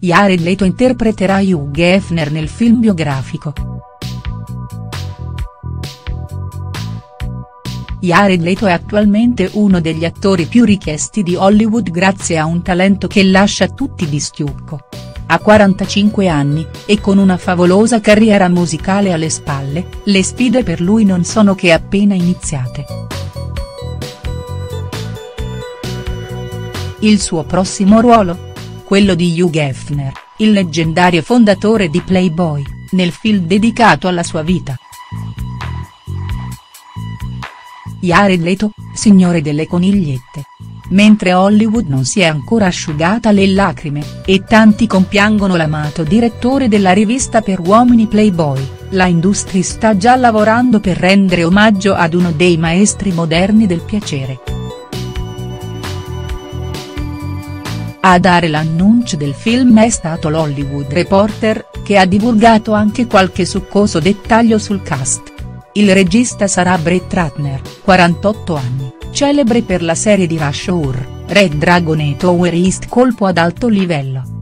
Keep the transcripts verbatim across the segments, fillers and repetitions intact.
Jared Leto interpreterà Hugh Hefner nel film biografico. Jared Leto è attualmente uno degli attori più richiesti di Hollywood grazie a un talento che lascia tutti di stucco. Ha quarantacinque anni, e con una favolosa carriera musicale alle spalle, le sfide per lui non sono che appena iniziate. Il suo prossimo ruolo? Quello di Hugh Hefner, il leggendario fondatore di Playboy, nel film dedicato alla sua vita. Jared Leto, signore delle conigliette. Mentre Hollywood non si è ancora asciugata le lacrime, e tanti compiangono l'amato direttore della rivista per uomini Playboy, la industria sta già lavorando per rendere omaggio ad uno dei maestri moderni del piacere. A dare l'annuncio del film è stato l'Hollywood Reporter, che ha divulgato anche qualche succoso dettaglio sul cast. Il regista sarà Brett Ratner, quarantotto anni, celebre per la serie di Rush Hour, Red Dragon e Tower East colpo ad alto livello.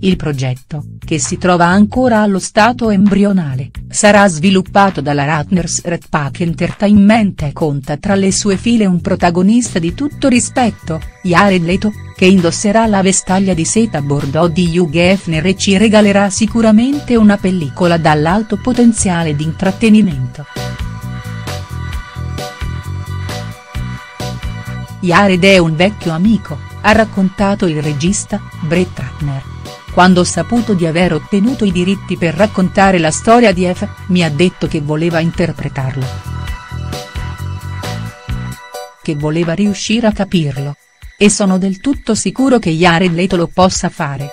Il progetto, che si trova ancora allo stato embrionale, sarà sviluppato dalla Ratners Red Pack Entertainment e conta tra le sue file un protagonista di tutto rispetto, Jared Leto, che indosserà la vestaglia di seta bordeaux di Hugh Hefner e ci regalerà sicuramente una pellicola dall'alto potenziale di intrattenimento. Jared è un vecchio amico, ha raccontato il regista, Brett Ratner. Quando ho saputo di aver ottenuto i diritti per raccontare la storia di Hef, mi ha detto che voleva interpretarlo. Che voleva riuscire a capirlo. E sono del tutto sicuro che Jared Leto lo possa fare.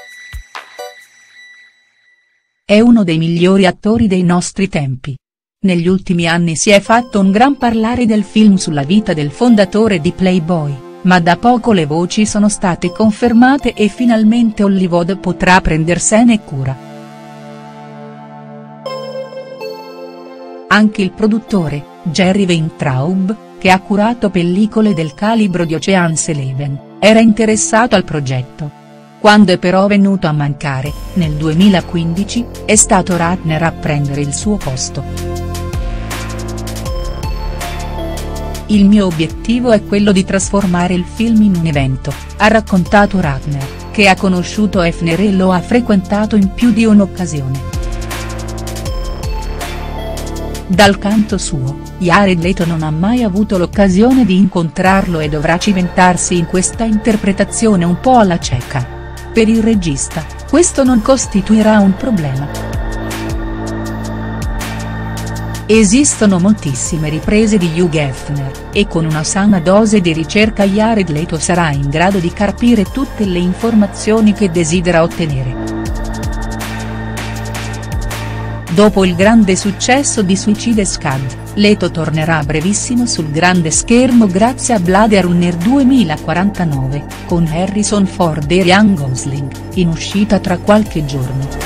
È uno dei migliori attori dei nostri tempi. Negli ultimi anni si è fatto un gran parlare del film sulla vita del fondatore di Playboy, ma da poco le voci sono state confermate e finalmente Hollywood potrà prendersene cura. Anche il produttore, Jerry Weintraub, che ha curato pellicole del calibro di Ocean's Eleven, era interessato al progetto. Quando è però venuto a mancare, nel duemilaquindici, è stato Ratner a prendere il suo posto. Il mio obiettivo è quello di trasformare il film in un evento, ha raccontato Ratner, che ha conosciuto Hefner e lo ha frequentato in più di un'occasione. Dal canto suo, Jared Leto non ha mai avuto l'occasione di incontrarlo e dovrà cimentarsi in questa interpretazione un po' alla cieca. Per il regista, questo non costituirà un problema. Esistono moltissime riprese di Hugh Hefner, e con una sana dose di ricerca Jared Leto sarà in grado di carpire tutte le informazioni che desidera ottenere. Dopo il grande successo di Suicide Squad, Leto tornerà brevissimo sul grande schermo grazie a Blade Runner duemilaquarantanove, con Harrison Ford e Ryan Gosling, in uscita tra qualche giorno.